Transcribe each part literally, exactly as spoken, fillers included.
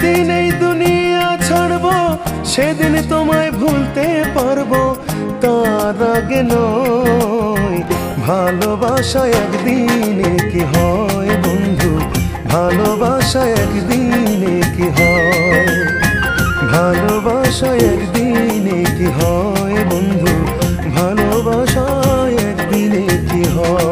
जेदिन एई दुनिया छाड़बो सेदिन तोमाय भुलते पारबो तार आगे नय। भालोबाशा एकदिन कि हय बंधु भालोबाशा एकदिन कि हय भालोबाशा एकदिन कि हय बंधु भालोबाशा एकदिन कि हय।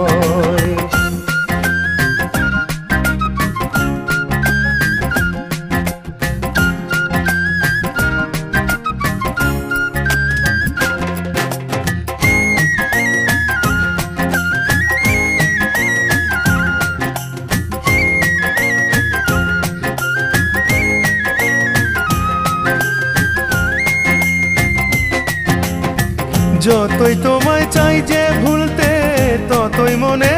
যতই তোমায় চাই যে ভুলতে ততই মনে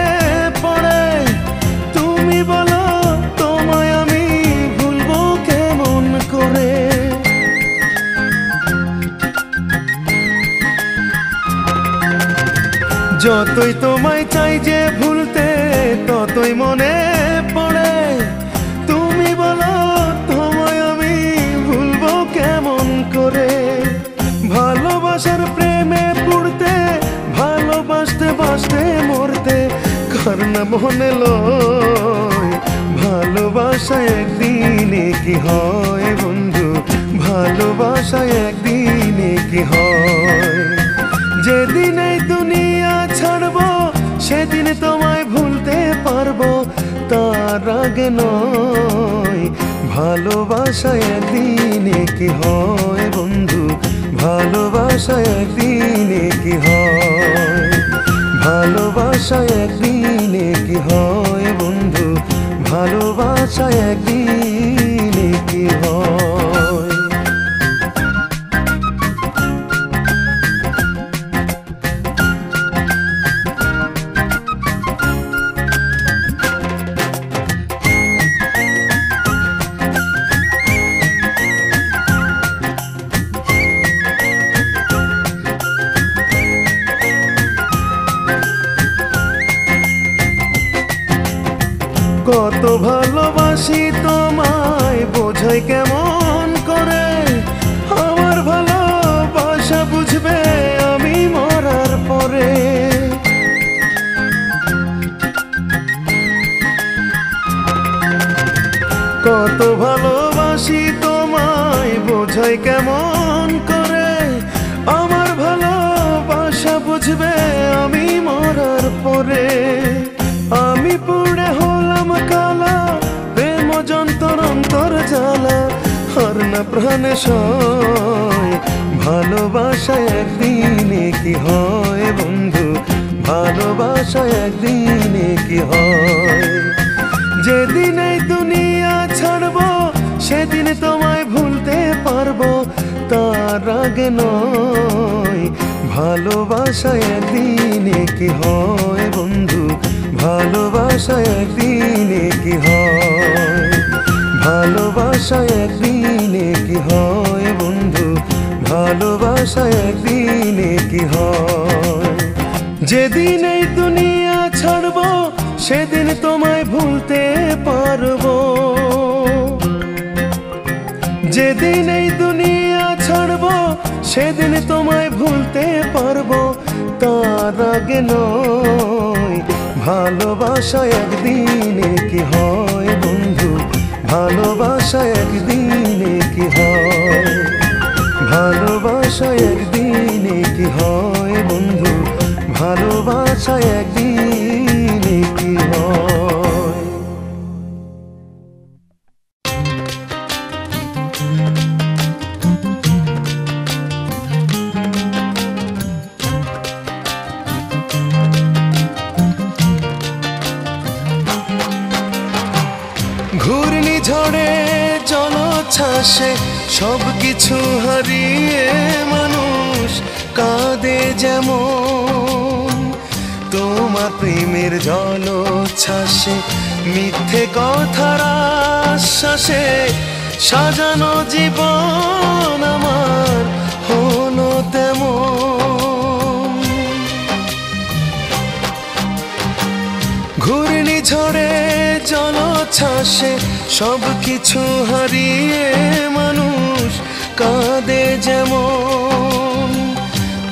পড়ে, তুমি বলো তোমায় আমি ভুলবো কেমন করে। যতই তোমায় চাই যে ভুলতে ততই মনে পড়ে, তুমি বলো তোমায় আমি ভুলবো কেমন করে। ভালোবাসার প্রেমে পুড়তে ভালোবাসতে বাসতে মরতে কার না মনে লয়। ভালোবাসা একদিনে কি হয় বন্ধু ভালোবাসা একদিনে কি হয়। যেদিন এই দুনিয়া ছাড়বো সেদিন তোমায় ভুলতে পারবো তার আগে নয়। ভালোবাসা একদিনে কি হয় বন্ধু ভালোবাসা একদিনে কি হয় ভালোবাসা একদিনে কি হয় বন্ধু ভালোবাসা একদিনে কি হয়। কত ভালোবাসি তোমায় বোঝাই কেমন করে, আমার ভালোবাসা বুঝবে আমি মরার পরে। কত ভালোবাসি তোমায় বোঝাই কেমন করে, আমার ভালোবাসা বুঝবে আমি মরার পরে। আমি পুড়ে হলাম কালা প্রেম যন্তর অন্তর জ্বালা আর না প্রাণে সয়। ভালোবাসা একদিনে কি হয় বন্ধু ভালোবাসা একদিনে কি হয়। যেদিন এই দুনিয়া ছাড়বো সেদিন তোমায় ভুলতে পারবো তার আগে নয়। ভালোবাসা একদিনে কি হয় বন্ধু ভালোবাসা একদিনে কি হয় ভালোবাসা একদিনে কি হয় বন্ধু ভালোবাসা একদিনে কি হয়। যেদিন এই দুনিয়া ছাড়বো সেদিন তোমায় ভুলতে পারবো, যেদিন এই দুনিয়া ছাড়বো সেদিন তোমায় ভুলতে পারবো তার আগে নয়। ভালোবাসা একদিনে কি হয় বন্ধু ভালোবাসা একদিনে কি হয় ভালোবাসা একদিনে কি হয় বন্ধু ভালোবাসা একদিনে কি হয়। ঘূর্ণি ঝড়ে জলোচ্ছ্বাসে সব কিছু হারিয়ে মানুষ কাঁদে যেমন, তোমার প্রেমের জলোচ্ছ্বাসে মিথ্যে কথার আশ্বাসে সাজানো জীবন আমার হলো তেমন। ঘূর্ণি ঝড়ে জলোচ্ছ্বাসে সব কিছু হারিয়ে মানুষ কাঁদে যেমন,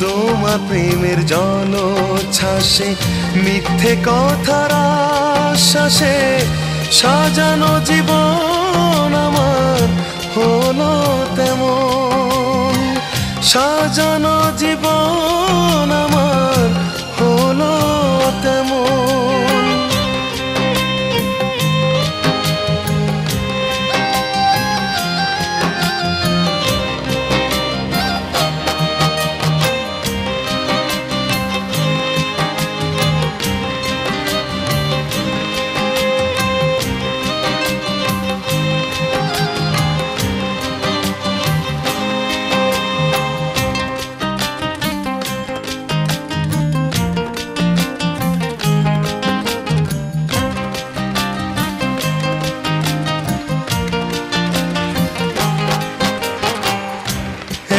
তোমার প্রেমের জলোচ্ছ্বাসে মিথ্যে কথার আশ্বাসে সাজানো জীবন আমার হলো তেমন, সাজানো জীবন আমার হলো তেমন।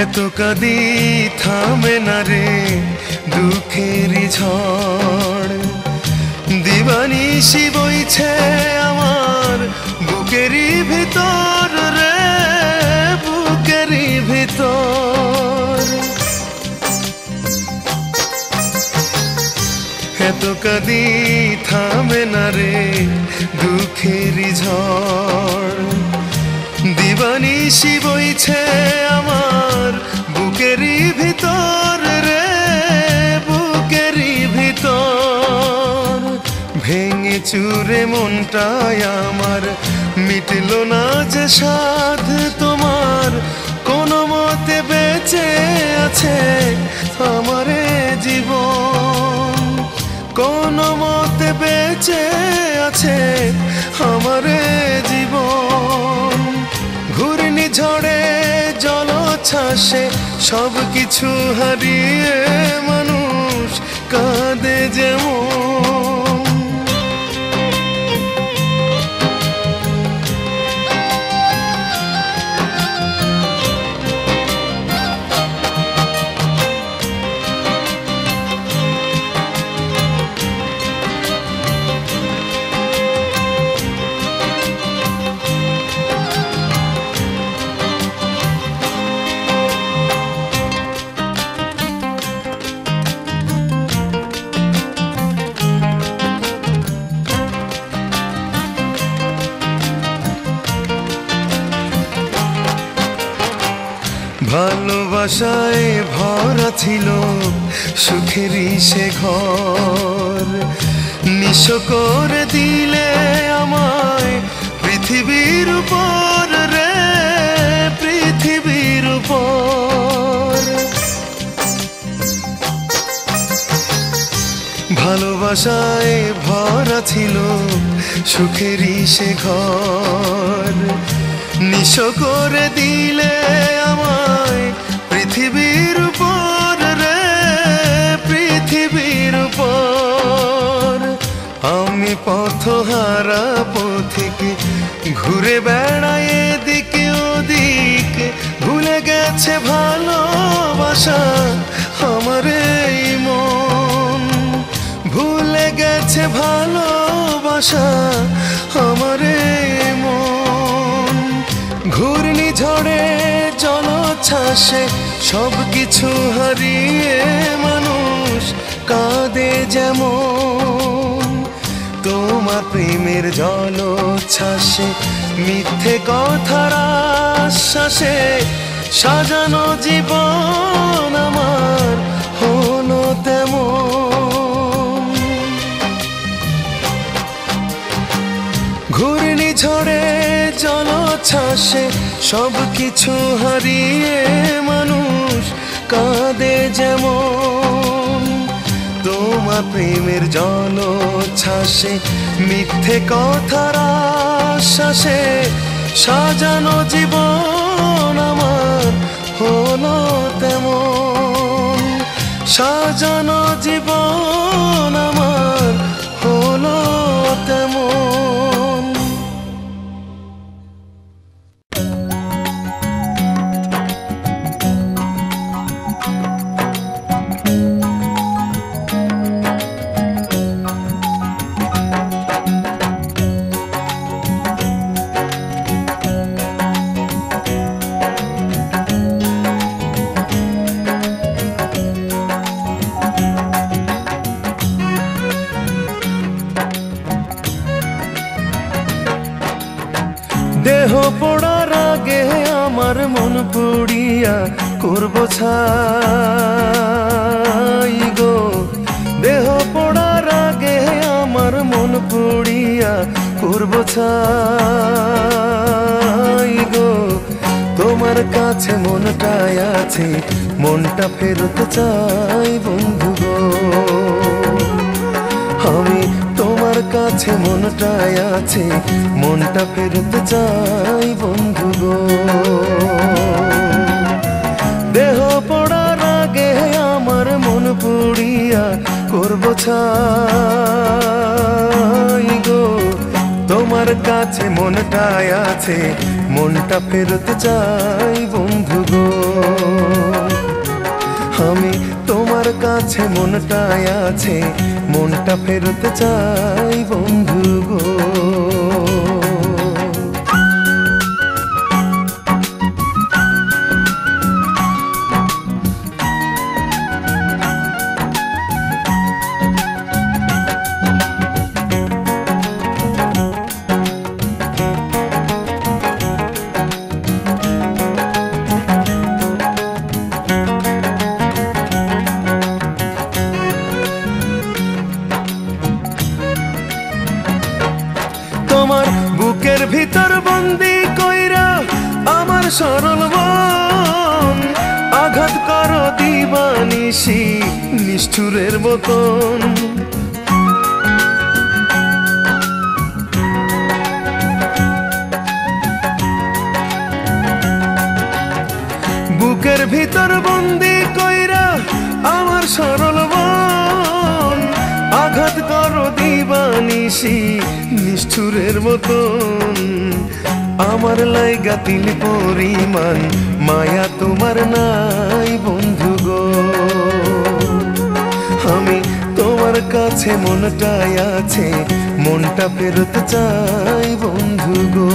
এত কাঁদি থামে না রে দুঃখের ঝড়, দিবানিশি বইছে আমার বুকেরই ভিতর রে বুকেরই ভিতর। এত কাঁদি থামে না রে দুঃখের ঝড়, দিবানিশি বইছে আমার বুকেরই ভিতর রে বুকেরই ভিতর। ভেঙে চুরে মনটায় আমার মিটল না যে সাধ তোমার, কোনো মতে বেঁচে আছে আমারে জীবন, কোনো মতে বেঁচে আছে আমারে জীবন। ঘূর্ণি ঝড়ে জলোচ্ছ্বাসে সব কিছু হারিয়ে মানুষ কাঁদে যেমন, ভালোবাসায় ভরা ছিল সুখেরই সে ঘর, নিঃস্ব করে দিলে আমায় পৃথিবীর উপর রে পৃথিবীর উপর। ভালোবাসায় ভরা ছিল সুখেরই সে ঘর, নিঃস্ব করে দিলে আমায় পৃথিবীর উপর রে পৃথিবীর উপর। আমি পথহারা পথিক ঘুরে বেড়াই এদিক ওদিক, ভুলে গেছে ভালোবাসা আমার এই মন, ভুলে গেছে ভালোবাসা আমার এই মন। ঘূর্ণি ঝড়ে জলোচ্ছ্বাসে সব কিছু হারিয়ে মানুষ কাঁদে যেমন, তোমার প্রেমের জলোচ্ছ্বাসে মিথ্যে কথার আশ্বাসে সাজানো জীবন আমার হলো তেমন। ঘূর্ণি ঝড়ে জলোচ্ছ্বাসে সব কিছু হারিয়ে মানুষ কাঁদে যেমন, তোমার প্রেমের জলোচ্ছ্বাসে মিথ্যে কথার আশ্বাসে সাজানো জীবন আমার হলো তেমন, সাজানো জীবন আমার হলো তেমন। पुड़िया करबो छाई गो देह पड़ार आगे आमार मन पुड़िया करबो छाई गो तोमार काछे मनटाई आछे मनटा फेरत चाई बंधु गो आमी तोमार काछे मनटाई आछे मनटा फेरत चाई बंधु गो देह पड़ार आगे आमार मन पुड़िया करबो छाई गो तोमार काछे मनटाई आछे मनटा फेरत चाई बंधु गो आमी तोमार काछे मनटा आछे मनटा फेरत चाई बंधु गो। सरल मन आघात करो दीवानिशी निष्ठुरेर मतन बुकेर भीतर बंदी कइरा आमार सरल मन आघात करो दीवानिशी निष्ठुरेर मतन आमार लाइगा तिल परिमाण माया तोमार नाई बंधु गो आमी तोमार काछे मनटा आछे मनटा फेरत चाई बंधु गो।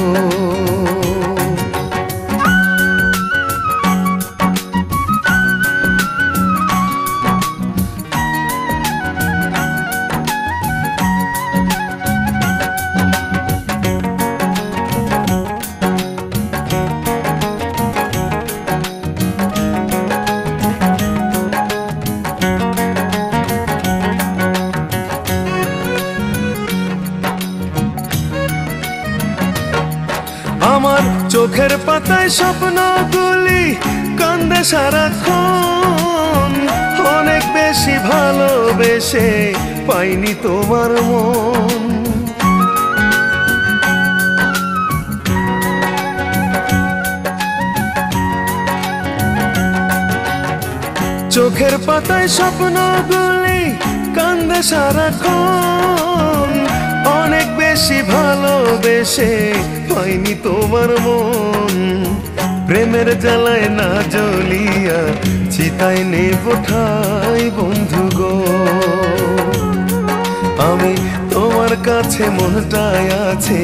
चोखेर पाताय स्वप्न गुली कांदे साराक्षण अनेक बेशी भालोबेशे पाइनी तोमार मन चोखेर पाताय स्वप्न गुली कांदे साराक्षण अनेक बेशी भालोबेशे पाइनी तोमार मन प्रेमेर जलाय ना जलिया चिताय नेब ठाई बंधु गो आमी तोमार काछे मनटा आछे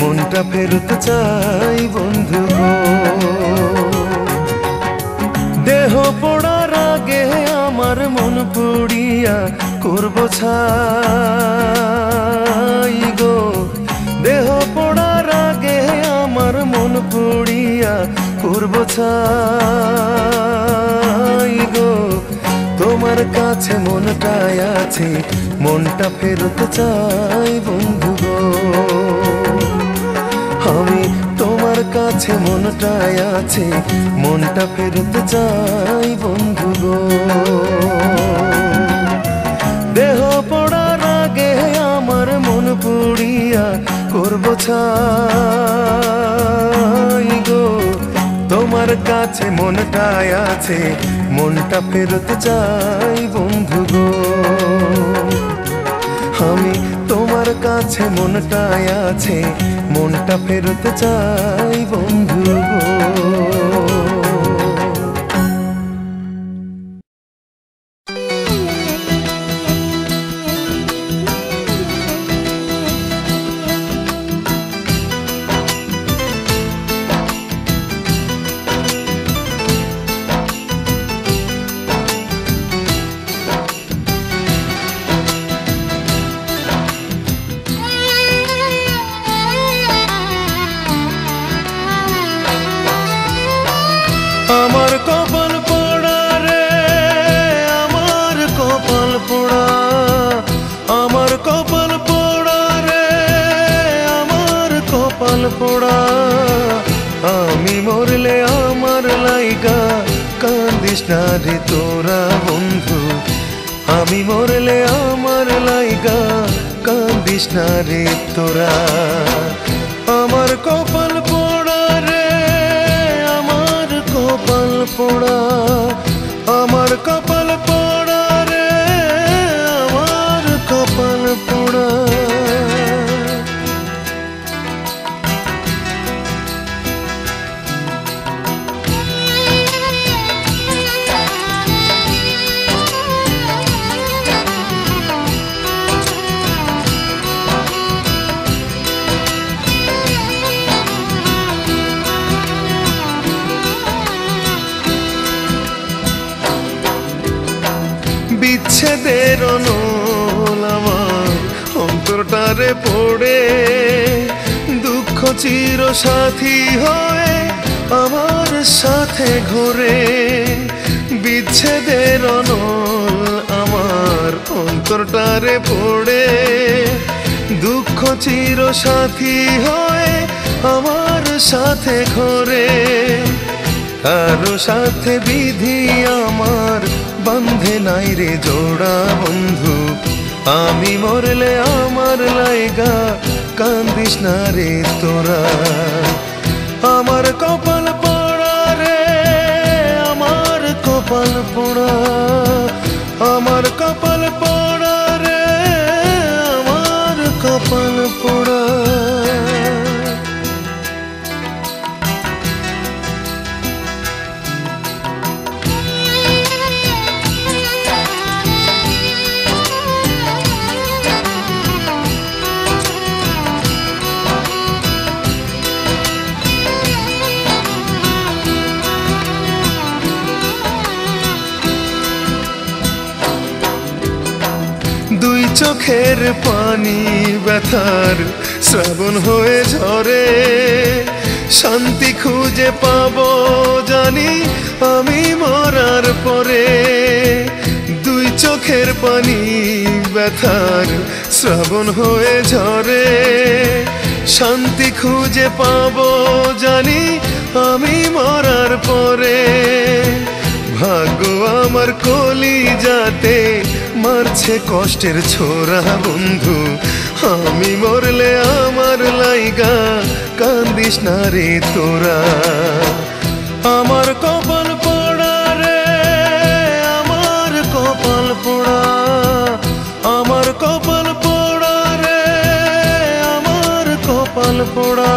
मनटा फेरत चाई बंधु गो देह पड़ार आगे आमार मन पुड़िया करबो छाई गो देह पड़ार आगे आमार मन पुड़िया करबो छाई गो तोमार काछे मनटा आछे मनटा फेरत चाई बंधु गो आमी तोमार काछे मनटा आछे मनटा फेरत चाई बंधु गो देह पड़ार आगे आमार मन पुड़िया करबो छाई गो तोमार काछे मनटा आछे मनटा फेरत चाई बंधु गो आमी तोमार काछे मनटा आछे मनटा फेरत चाई बंधु गो। পোড়া আমি মরলে আমার লাইগা কান্দিস না রে তোরা বন্ধু, আমি মরলে আমার লাইগা কান্দিস না রে তোরা। আমার কপাল পোড়া রে আমার কপাল পোড়া, আমার কপাল পোড়া রে আমার কপাল পোড়া। বিচ্ছেদের অনল আমার অন্তরটারে পড়ে, দুঃখ চির সাথী হয়ে আমার সাথে ঘোরে। বিচ্ছেদের অনল আমার অন্তরটারে পড়ে, দুঃখ চির সাথী হয়ে আমার সাথে ঘোরে। কারো সাথে বিধি আমার বন্ধে নাই রে জোড়া বন্ধু, আমি মরলে আমার লাইগা কান্দিস না রে তোরা। আমার কপাল পোড়া রে আমার কপাল পোড়া, আমার কপাল পোড়া রে আমার কপাল পোড়া। চোখের পানি ব্যথার শ্রাবণ হয়ে ঝরে, শান্তি খুঁজে পাবো জানি আমি মরার পরে। দুই চোখের পানি ব্যথার শ্রাবণ হয়ে ঝরে, শান্তি খুঁজে পাবো জানি আমি মরার পরে। ভাগ্য আমার কলিজাতে মারছে কষ্টের ছোরা বন্ধু, আমি মরলে আমার লাইগা কান্দিস না রে তোরা। আমার কপাল পোড়া রে আমার কপাল পোড়া, আমার কপাল পোড়া রে আমার কপাল পোড়া।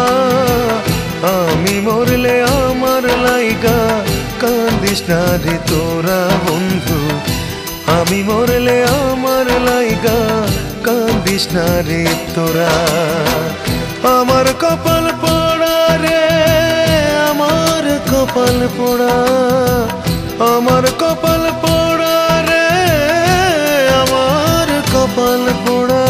আমি মরলে আমার লাইগা কান্দিস না রে তোরা বন্ধু, আমি মরলে আমার লাইগা কান্দিস না রে তোরা। আমার কপাল পোড়া রে আমার কপাল পোড়া, আমার কপাল পোড়া রে আমার কপাল পোড়া।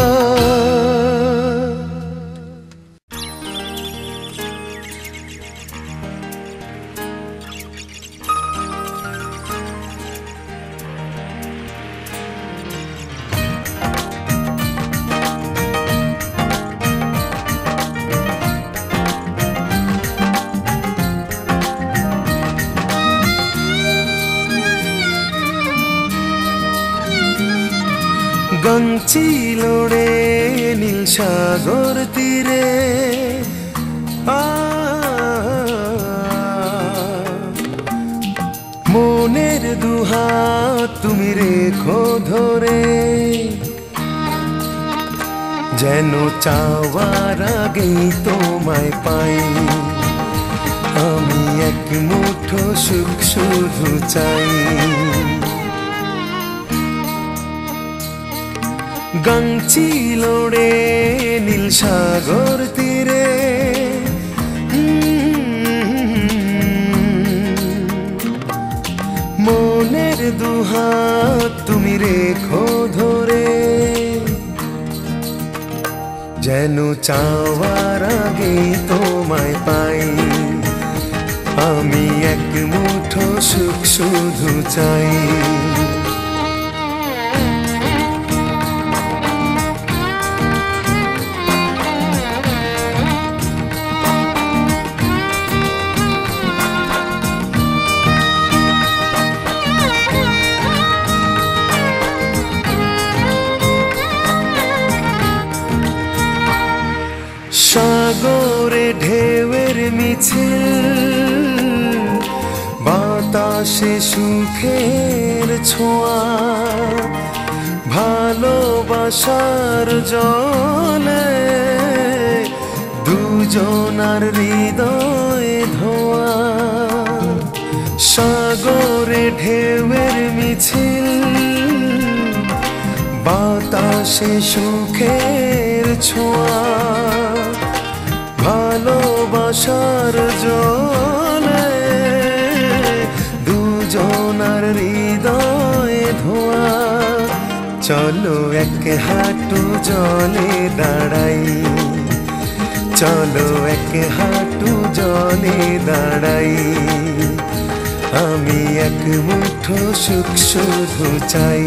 চিলোড়ে নীল সাগর তীরে মনের দুহাত তুমি রেখো ধরে, যেন চাওয়ার আগেই তোমায় পাই। আমি এক মুঠো সুখ শুধু চাই। গঞ্চিলোড়ে নীল সাগর তীরে মনের দুহাত তুমি রেখো ধরে, যেন চাওয়ার আগে তোমায় পাই। আমি এক মুঠো সুখ শুধু চাই। বাসে সুখের ছোঁয়া, ভালোবাসার জলে দুজনার হৃদয় ধোঁয়া। সাগরে ঢেউয়ের মিছিল, বাতাসে সুখের ছোঁয়া, ভালোবাসার জলে দুজনার হৃদয় ধোঁয়া। চলো এক হাঁটু জলে দাঁড়াই, চলো এক হাঁটু জলে দাঁড়াই। আমি এক মুঠো সুখ শুধু চাই,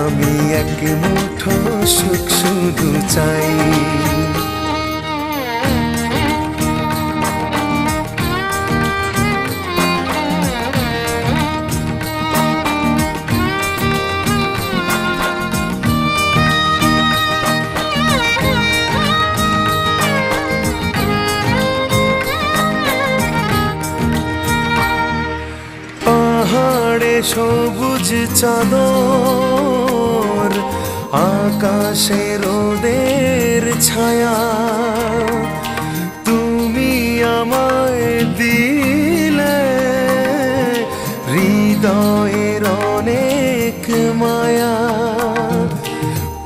আমি এক মুঠো সুখ শুধু চাই। পাহাড়ে সবুজ চাদর, আকাশে রোদের ছায়া, তুমি আমায় দিলে হৃদয়ের অনেক মায়া।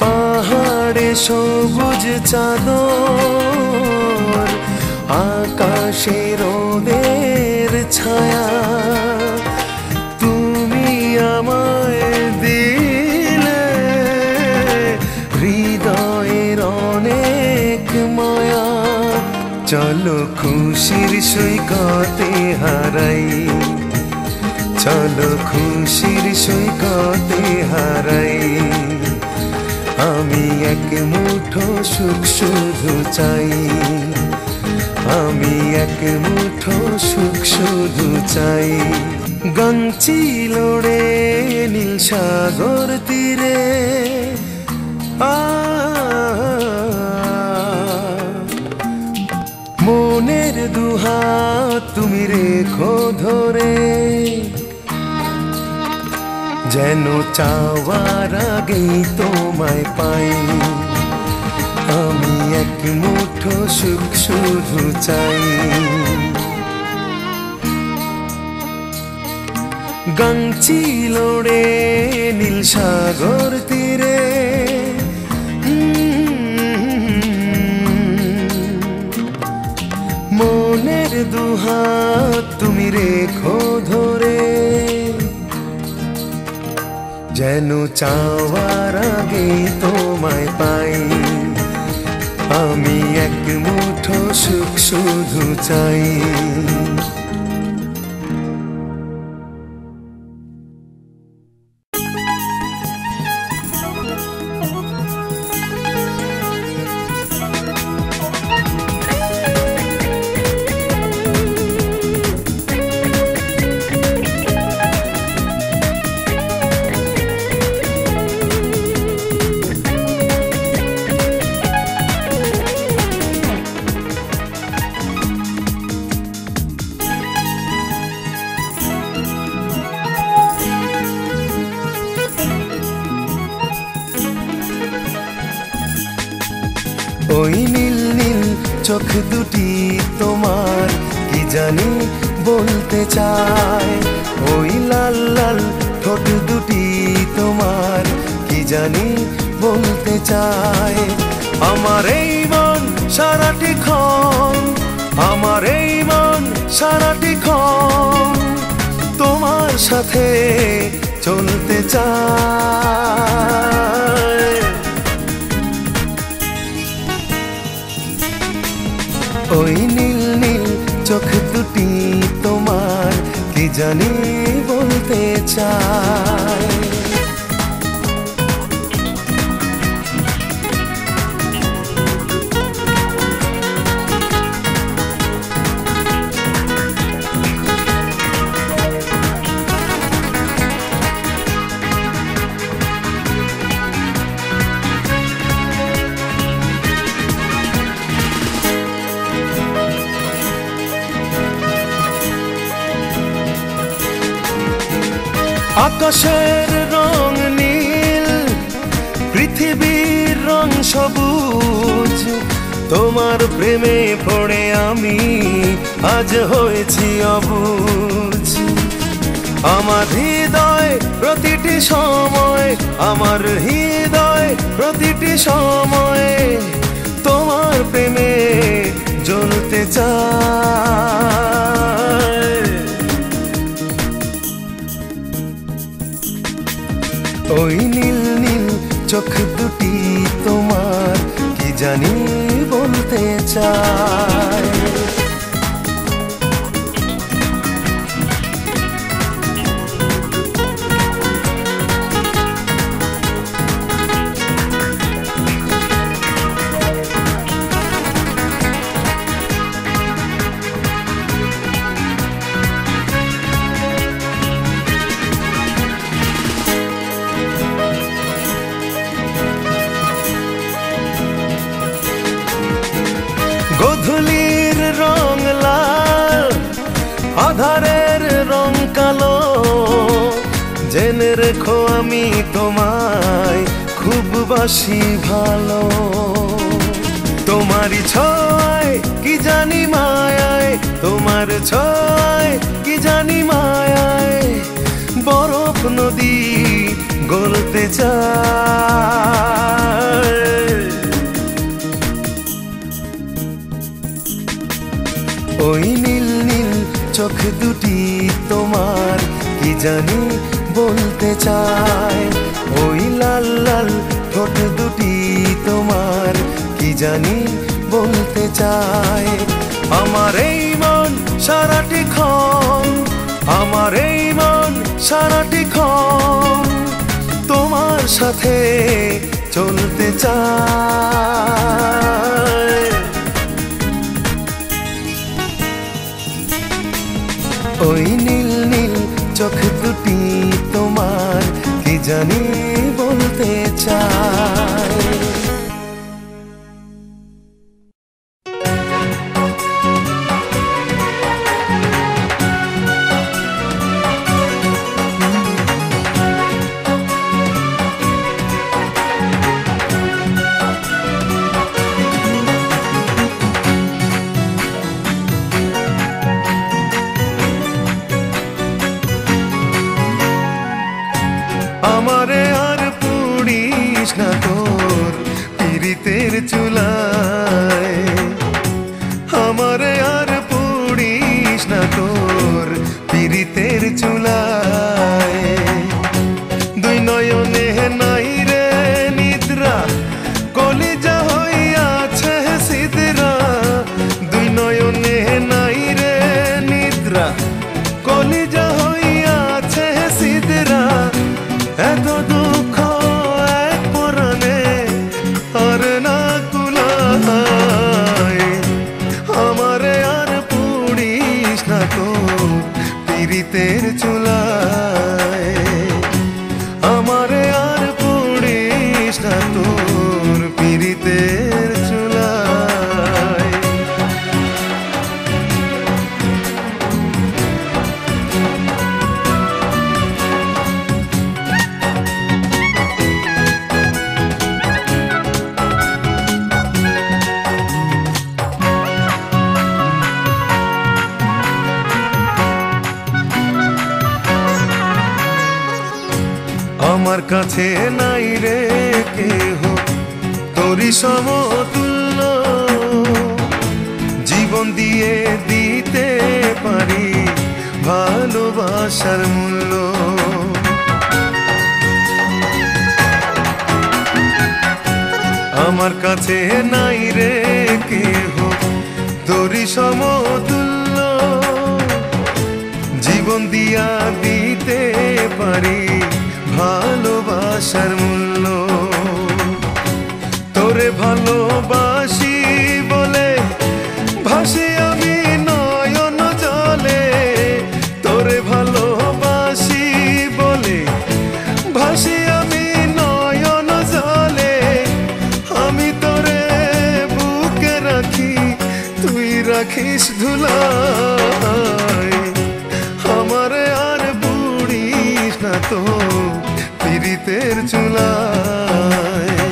পাহাড়ে সবুজ চাদর, আকাশে রোদের ছায়া, চলো খুশির সৈকতে হারাই, চলো খুশির সৈকতে হারাই। আমি এক মুঠো সুখ শুধু চাই, আমি এক মুঠো সুখ শুধু চাই। গঞ্চি লোড়ে নীল সাগর তীরে, মনের দুহাত তুমি রেখো ধরে, যেন চাওয়ার আগেই তোমায় পাই। আমি এক মুঠো সুখ শুধু চাই। গঞ্চি লোড়ে নীল সাগর তীরে, মনের দুহাত তুমি রেখো ধরে, যেন চাওয়ার আগে তোমায় পাই। আমি এক মুঠো সুখ শুধু চাই। ওই নীল নীল চোখ দুটি তোমার কি জানি বলতে চায়, ওই লাল লাল ঠোঁট দুটি তোমার কি জানি বলতে চায়। আমার এই মন সারাটি ক্ষণ, আমার এই মন সারাটি ক্ষণ তোমার সাথে চলতে চায়। ওই নীল নীল চোখ দুটি তোমার কি জানি বলতে চায়। आकाशेर रंग नील पृथिवीर रंग सबुज तोमार प्रेमे पड़े आमी आज होयेछि अबुझ आमार हृदय प्रतिटी समय आमार हृदय प्रतिटी समय तोमार प्रेमे जलते चाय ओई नील नील चोख दुटी तोमार कि जानी बोलते चाय गोधुलीर रंग लाल आधारेर रंग कालो जेने रेखो आमी तोमाय खूब बासी भालो तोमारी छोय कि जानी मायाय तोमार छोय कि जानी मायाय बरफ नदी गलते चाय ओई नील नील चोख दुटी तोमार कि जानी बोलते चाय ओई लाल लाल ठोट दुटी तोमार कि जानी बोलते चाय आमार एई मन साराटी क्षण आमार एई मन साराटी क्षण तोमार साथे चलते चाय ओई नील नील चोख दुटी तोमार कि जानी बोलते चाय धुलाए हमारे यार बूढ़ी ना तो চুলায়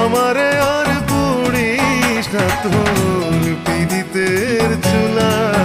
আমারে আর পুড়িস না তোর পীড়িতের চুলায়।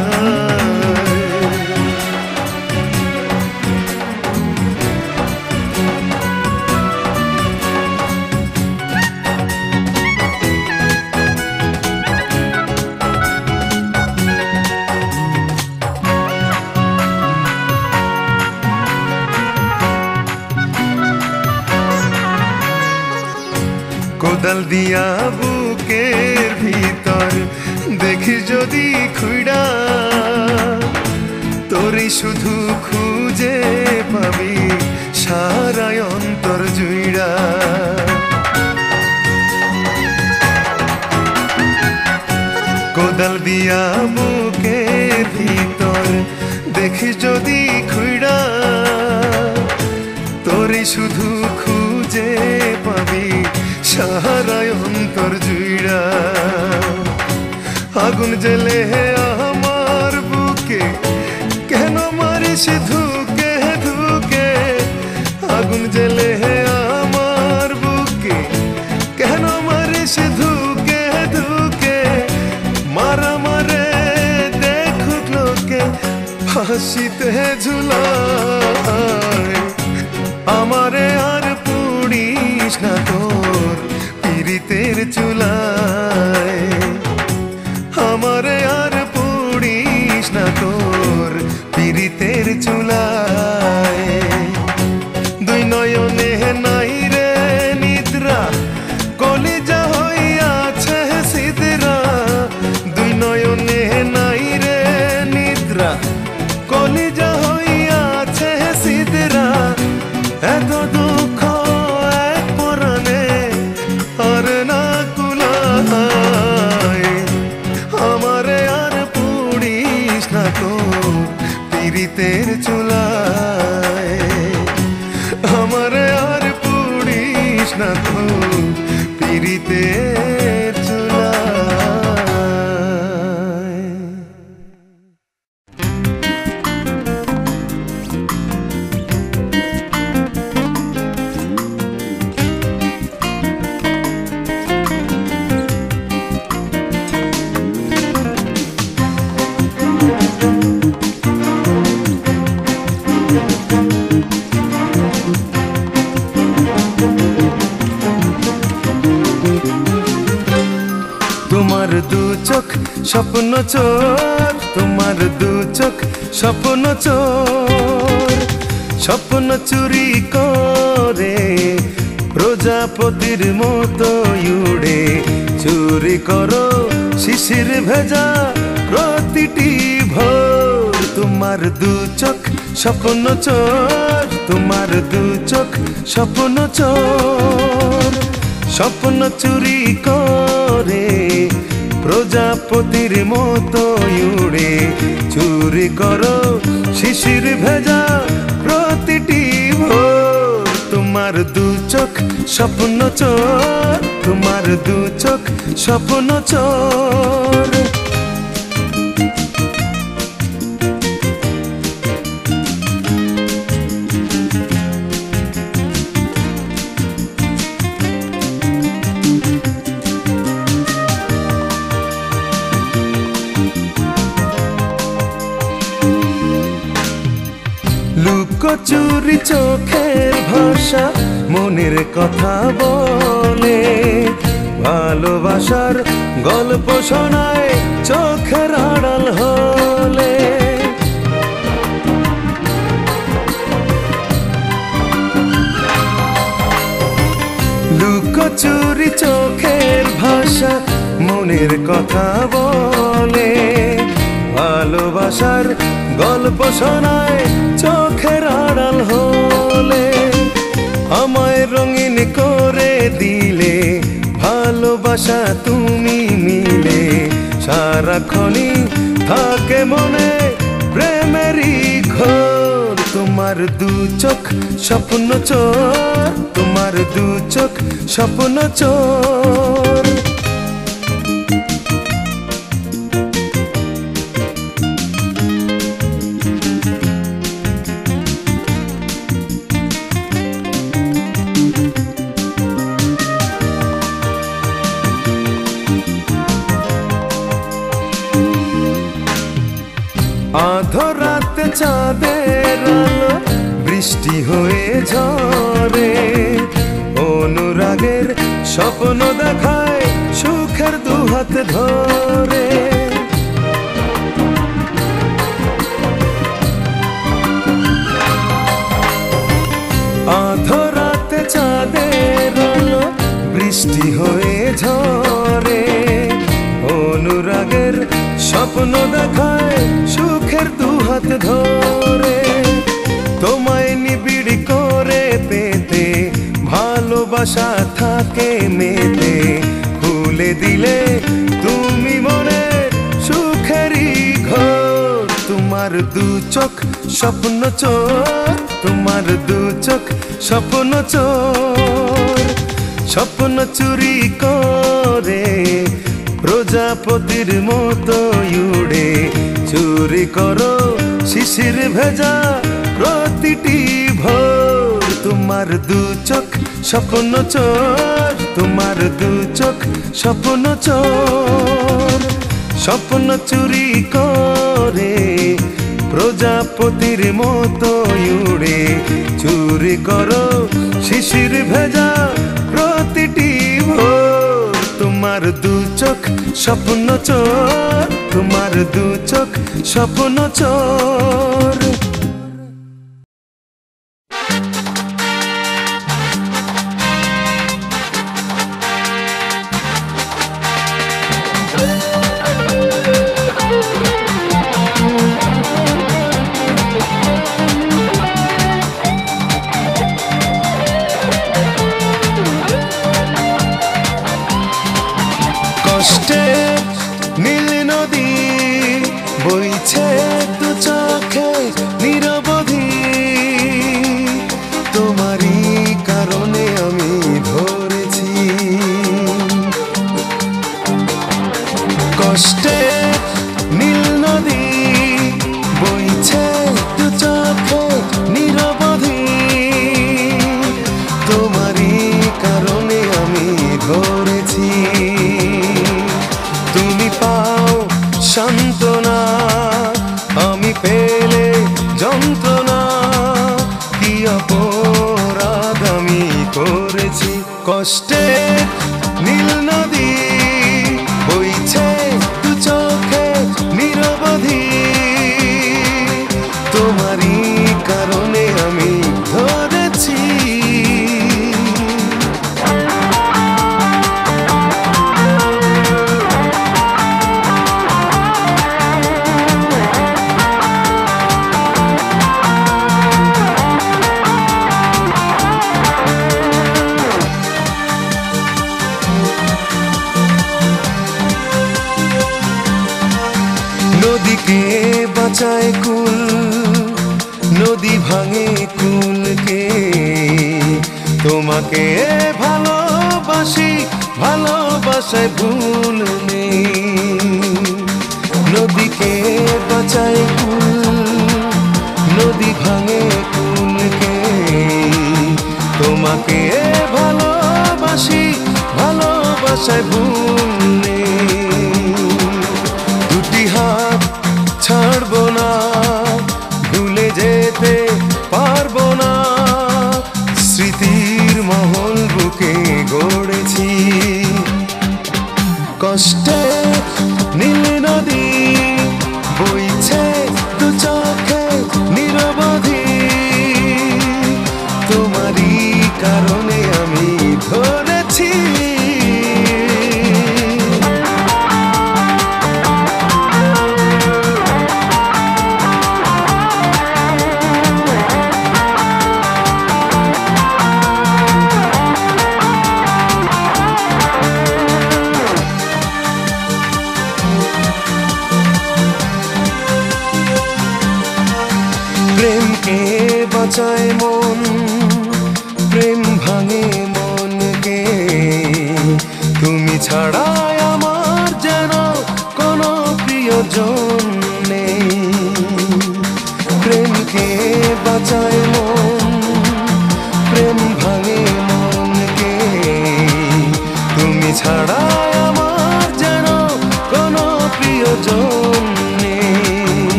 কোদাল দিয়া বুকের ভিতর দেখি যদি খুঁড়া তোরে শুধু খুঁজে পাবি সারা অন্তর জুইড়া। কোদাল দিয়া বুকের ভিতর দেখি যদি খুঁড়া তোরে শুধু খুঁজে পাবি সারায় অন্তর জুইড়া। আগুন জ্বলে আমার বুকে কেন মারিস ধুকে ধুকে, আগুন জ্বলে আমার বুকে কেন মারিস ধুকে ধুকে, মারা মারে দেখুক লোকে ফাঁসিতে ঝুলায় আমারে আর পুড়িস না তোর পীড়িতের চুলায়, আমারে আর পুড়িস না তোর পীড়িতের চুলায়। দুই নয়নে নাই রে নিদ্রা কলিজা হইয়াছে সিদরা, দুই নয়নে নাই রে নিদ্রা কলিজা হইয়াছে সিদরা। এত দুঃখ এক পরাণে আর না কুলায় আমারে আর পুড়িস না তোর পীড়িতের চুলায়, আমারে আর পুড়িস না তোর পীড়িতের চুলায়। স্বপ্ন চোর তোমার দু চোখ স্বপ্ন চোর, স্বপ্ন চুরি করে প্রজাপতির মতো উড়ে চুরি করো শিশির ভেজা প্রতিটি ভোর। তোমার দু চোখ স্বপ্ন চোর তোমার দু চোখ স্বপ্ন চোর, স্বপ্ন চুরি করে প্রজাপতির মতো উড়ে চুরি করো শিশির ভেজা প্রতিটি ভোর। তোমার দু চোখ স্বপ্ন চোর তোমার দু চোখ স্বপ্ন চোর। চুরি চোখের ভাষা মনের কথা বলে, ভালোবাসার গল্প শোনায় চোখের আড়াল হলে। লুকোচুরি চোখের ভাষা মনের কথা বলে, ভালোবাসার গল্প শোনায় চোখের আড়াল হলে। আমায় রঙিন করে দিলে ভালোবাসা তুমি মিলে, সারাক্ষণই থাকে মনে প্রেমেরই ঘোর। তোমার দু চোখ স্বপ্ন চোর তোমার দু চোখ স্বপ্ন চোর। আধরাত চাঁদের আলো বৃষ্টি হয়ে ঝরে, অনুরাগের স্বপ্ন দেখায় সুখের দুহাত ধরে। আধরাত চাঁদের আলো বৃষ্টি হয়ে ঝরে, অনুরাগের স্বপ্ন দেখায় সুখের দুহাত ধরে। তোমায় নিবিড় করে পেতে ভালোবাসা থাকে মেতে, খুলে দিলে তুমি মনে সুখেরই ঘর। তোমার দু চোখ স্বপ্ন চোখ, তোমার দু চোখ স্বপ্ন চোর, স্বপ্ন চুরি করে প্রজাপতির মতো উড়ে। চুরি করো শিশির ভেজা প্রতিটি ভোর, তোমার দু চোখ স্বপ্ন চোর, তোমার দু চোখ স্বপ্ন চোর, স্বপ্ন চুরি করে প্রজাপতির মতো উড়ে। চুরি করো শিশির ভেজা প্রতিটি ভোর, তোমার দু চোখ স্বপ্ন চোর, তোমার দু চোখ স্বপ্ন চোর।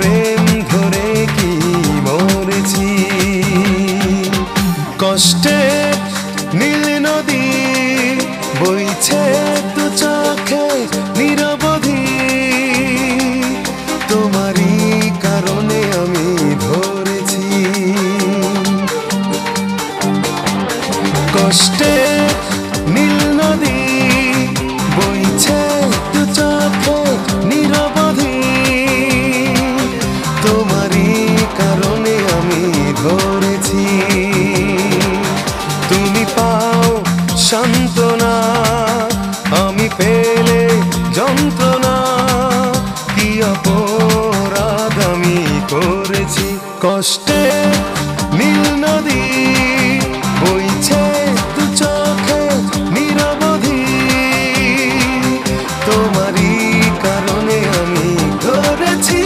प्रेम धरे की मरेছি कष्टे नील नदी বইছে তো চোখে নিরবধি তোমারই কারণে আমি ধরেছি কষ্টে নীল নদী বইছে তো চোখে নিরবধি তোমারই কারণে আমি ধরেছি তুমি পাও সান্তনা আমি পেলে যন্ত্রণা কি অপরাধ আমি করেছি কষ্টে নীল নদী বইছে তু চোখে নিরবধি তোমারই কারণে আমি ধরেছি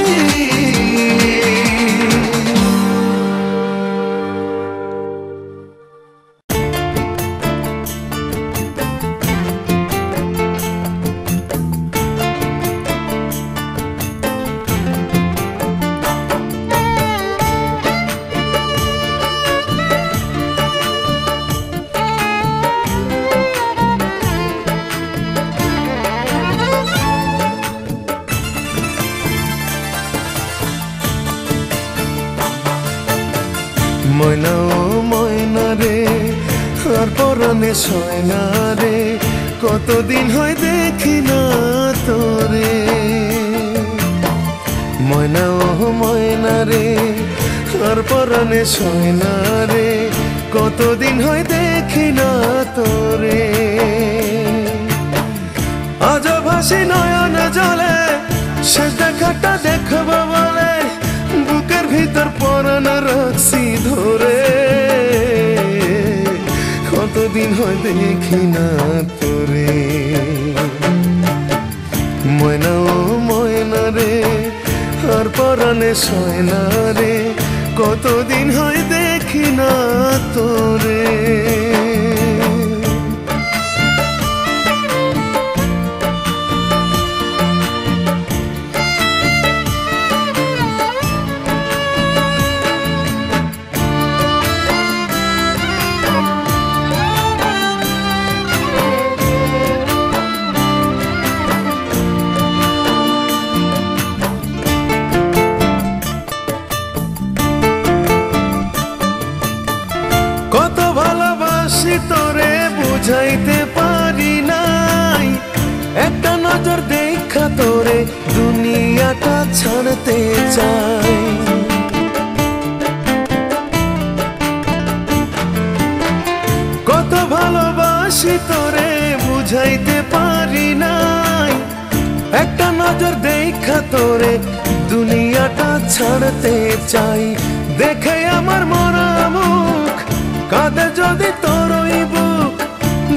কতদিন হয় দেখি না তোরে ময়না ও ময়না রে আর পরানে সয় না রে কতদিন হয় দেখি না তোরে আজ ভাসি নয়ন জলে সে দেখাটা দেখবো বলে বুকের ভিতর পরান রাখছি ধরে কতদিন হয় দেখি না তোরে ময়না ও ময়না রে আর পরানে সয় না রে কতদিন হয় দেখি না তোরে ছাড়তে চাই কত ভালোবাসি তোরে বুঝাইতে পারি নাই একটা নজর দেখা তোরে দুনিয়াটা ছাড়তে চাই দেখে আমার মরা মুখ কাঁদে যদি তোরই বুক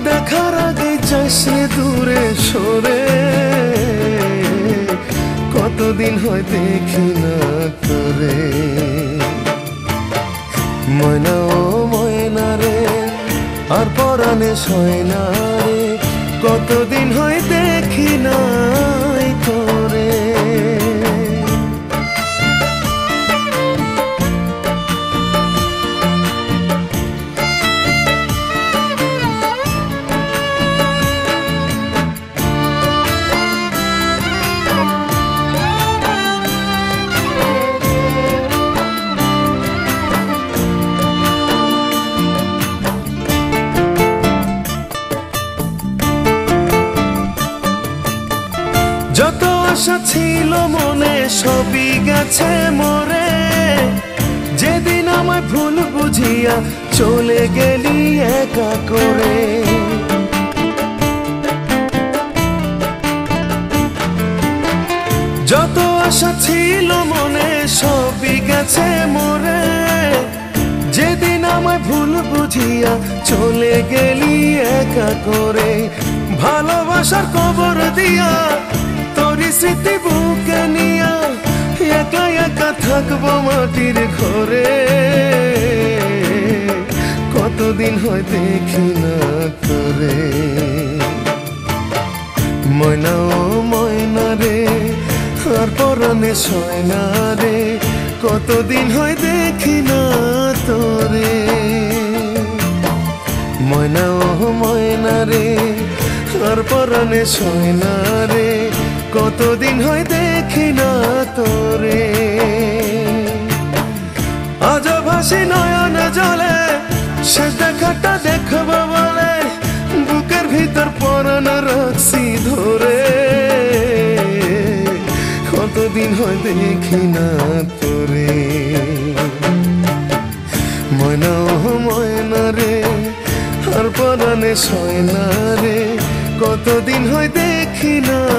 দেখার আগে যাসে দূরে সরে কতদিন হয় দেখি না তোরে ময়না ও ময়না রে আর পরানে সয় না রে কতদিন হয় দেখি না তোরে ছিল মনে সবই গেছে মরে যেদিন আমায় ভুল বুঝিয়া চলে গেলি একা করে যত আশা ছিল মনে সবই গেছে মরে যেদিন আমায় ভুল বুঝিয়া চলে গেলি একা করে ভালোবাসার কবর দিয়া স্মৃতি বুকে নিয়া একা একা থাকবো মাটির ঘরে কতদিন হয় দেখি না তোরে ময়না ও ময়না রে তোর পরনে ছয় না রে কতদিন হয় দেখি না তোরে ময়না ও ময়না রে তোর পরনে ছয় না রে কতদিন হয় দেখি না তোরে আজ ভাসি নয়ন জলে শেষ দেখাটা দেখবো বলে বুকের ভিতর পরন রাখছি ধরে কতদিন হয় দেখি না তোরে ময়না ও ময়না রে আর পরানে সয় না রে কতদিন হয় দেখি না।